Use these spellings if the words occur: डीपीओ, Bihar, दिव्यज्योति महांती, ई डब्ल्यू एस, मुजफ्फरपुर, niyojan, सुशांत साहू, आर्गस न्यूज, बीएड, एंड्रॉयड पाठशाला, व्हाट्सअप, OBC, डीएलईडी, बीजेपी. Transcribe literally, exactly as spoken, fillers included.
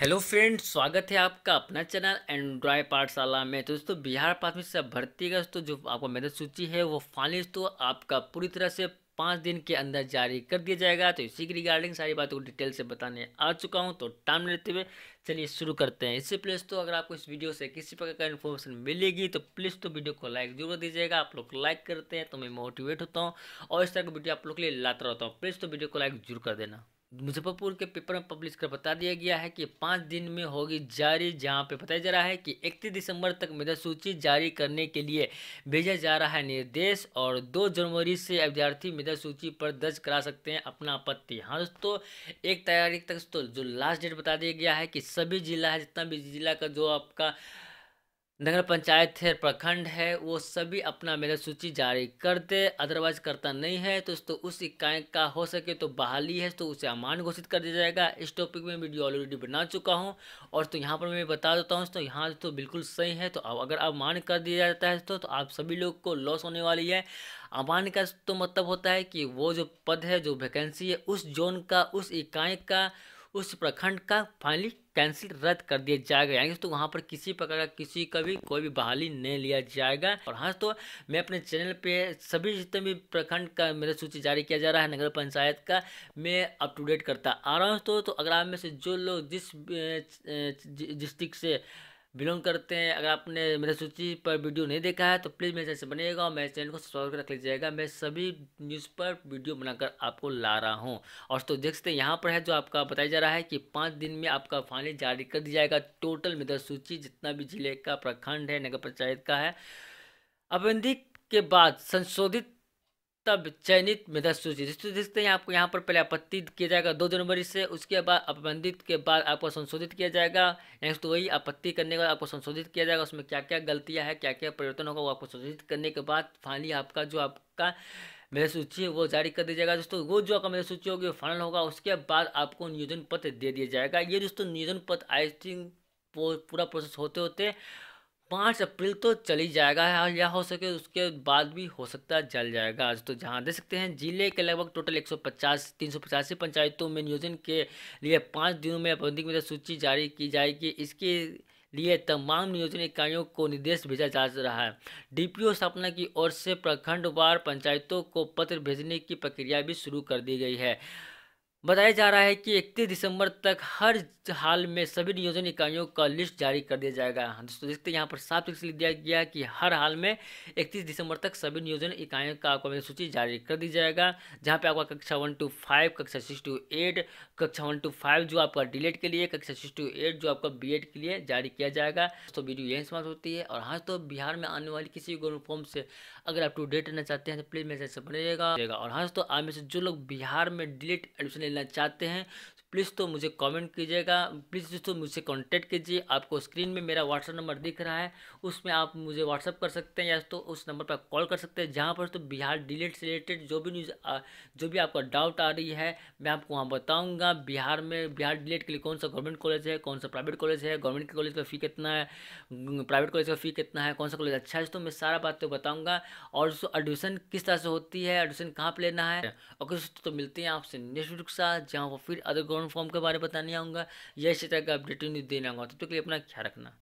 Hello friends, स्वागत है आपका अपना चैनल एंड्रॉयड पाठशाला में। तो दोस्तों, बिहार प्राथमिक शिक्षा भर्ती का तो जो आपको मेरिट सूची है वो फाइनली तो आपका पूरी तरह से पाँच दिन के अंदर जारी कर दिया जाएगा। तो इसी की रिगार्डिंग सारी बातों को डिटेल से बताने आ चुका हूं। तो टाइम लेते हुए चलिए शुरू करते हैं। इससे प्लीज़ तो अगर आपको इस वीडियो से किसी प्रकार का इन्फॉर्मेशन मिलेगी तो प्लीज़ तो वीडियो को लाइक जरूर दीजिएगा। आप लोग लाइक करते हैं तो मैं मोटिवेट होता हूँ और इस तरह की वीडियो आप लोग के लिए लाता रहता हूँ। प्लीज़ तो वीडियो को लाइक जरूर कर देना। मुजफ्फरपुर के पेपर में पब्लिश कर बता दिया गया है कि पाँच दिन में होगी जारी, जहां पे बताया जा रहा है कि इकतीस दिसंबर तक मेरिट सूची जारी करने के लिए भेजा जा रहा है निर्देश, और दो जनवरी से अभ्यर्थी मेरिट सूची पर दर्ज करा सकते हैं अपना आपत्ति। हाँ दोस्तों, एक तारीख तक तो जो लास्ट डेट बता दिया गया है कि सभी जिला है, जितना भी जिला का जो आपका नगर पंचायत है, प्रखंड है, वो सभी अपना मेरिट सूची जारी कर दे। अदरवाइज करता नहीं है तो, तो उस इकाई का हो सके तो बहाली है तो उसे अमान घोषित कर दिया जाएगा। इस टॉपिक में वीडियो ऑलरेडी बना चुका हूं और तो यहां पर मैं बता देता हूं तो यहां तो बिल्कुल सही है। तो अगर अमान कर दिया जाता है तो, तो आप सभी लोग को लॉस होने वाली है। अमान का तो मतलब होता है कि वो जो पद है, जो वैकेंसी है, उस जोन का, उस इकाई का, उस प्रखंड का फाइनली कैंसिल रद्द कर दिया जाएगा। यानी तो वहाँ पर किसी प्रकार का किसी का भी कोई भी बहाली नहीं लिया जाएगा। और हाँ, तो मैं अपने चैनल पे सभी जितने भी प्रखंड का मेरिट सूची जारी किया जा रहा है, नगर पंचायत का, मैं अप टू डेट करता आ रहा हूँ। तो, तो अगर आप में से जो लोग जिस डिस्ट्रिक्ट से बिलोंग करते हैं, अगर आपने मेरे सूची पर वीडियो नहीं देखा है तो प्लीज़ मेरे चैनल से बनेगा और मेरे चैनल को सब्सक्राइब कर रख लीजिएगा। मैं सभी न्यूज़ पर वीडियो बनाकर आपको ला रहा हूं। और तो देख सकते हैं यहाँ पर है जो आपका बताया जा रहा है कि पाँच दिन में आपका फाइनल जारी कर दिया जाएगा टोटल मेरिट सूची, जितना भी जिले का, प्रखंड है, नगर पंचायत का है। अभ्यर्थी के बाद संशोधित तब चयनित मेरिट सूची, जिसको देखते हैं आपको यहाँ पर पहले आपत्ति किया जाएगा दो जनवरी से, उसके बाद अपबंधित के बाद आपको संशोधित किया जाएगा। नेक्स्ट तो वही आपत्ति करने के बाद आपको संशोधित किया जाएगा, उसमें क्या क्या गलतियाँ है, क्या क्या परिवर्तन होगा, वो आपको संशोधित करने के बाद फाइनली आपका जो आपका मेरिट सूची है वो जारी कर दिया जाएगा। दोस्तों, वो जो आपका मेरिट सूची होगी वो फाइनल होगा, उसके बाद आपको नियोजन पत्र दे दिया जाएगा। ये दोस्तों नियोजन पत्र आई थिंक पूरा प्रोसेस होते होते पाँच अप्रैल तो चली जाएगा, या हो सके उसके बाद भी हो सकता है जल जाएगा। तो जहां देख सकते हैं जिले के लगभग टोटल एक सौ पचास तीन सौ पचासी पंचायतों में नियोजन के लिए पाँच दिनों में आपबंधित मेरिट सूची जारी की जाएगी। इसके लिए तमाम नियोजन इकाइयों को निर्देश भेजा जा रहा है। डीपीओ स्थापना की ओर से प्रखंडवार पंचायतों को पत्र भेजने की प्रक्रिया भी शुरू कर दी गई है। बताया जा रहा है कि इकतीस दिसंबर तक हर हाल में सभी नियोजन इकाइयों का लिस्ट जारी कर दिया जाएगा। दोस्तों देखते हैं यहाँ पर साफ लिख दिया गया कि हर हाल में इकतीस दिसंबर तक सभी नियोजन इकाइयों का आपको मेरिट सूची जारी कर दी जाएगा, जहाँ पे आपका कक्षा वन टू फाइव, कक्षा सिक्स टू एट, कक्षा वन टू फाइव जो आपका डीलेड के लिए, कक्षा सिक्स टू एट जो आपका बीएड के लिए जारी किया जाएगा। तो वीडियो यहीं समाप्त होती है। और हाँ, तो बिहार में आने वाली किसी भी गवर्नमेंट फॉर्म से अगर आप टू डेट रहना चाहते हैं तो प्लीज़ मेरे से बनेगा। और हाँ, तो आप में से जो लोग बिहार में डीलेड एडमिशन लेना चाहते हैं प्लीज़ तो मुझे कमेंट कीजिएगा, प्लीज़ दोस्तों मुझसे कांटेक्ट कीजिए। आपको स्क्रीन में मेरा व्हाट्सअप नंबर दिख रहा है, उसमें आप मुझे व्हाट्सअप कर सकते हैं या तो उस नंबर पर कॉल कर सकते हैं, जहां पर तो बिहार डीएलईडी से रिलेटेड जो भी न्यूज़ जो भी आपका डाउट आ रही है मैं आपको वहां बताऊंगा। बिहार में बिहार डीएलईडी के लिए कौन सा गवर्नमेंट कॉलेज है, कौन सा प्राइवेट कॉलेज है, गवर्नमेंट कॉलेज का फ़ी कितना है, प्राइवेट कॉलेज का फ़ी कितना है, कौन सा कॉलेज अच्छा है, तो मैं सारा बात तो बताऊँगा। और दोस्तों एडमिशन किस तरह से होती है, एडमिशन कहाँ पर लेना है। और दोस्तों मिलते हैं आपसे नेक्स्ट वीडियो के साथ, जहाँ पर फिर अदर फॉर्म के बारे में बताने आऊँगा या इसी तरह का अपडेट न्यूज़ देने आऊँगा। तब तक के लिए अपना ख्याल रखना।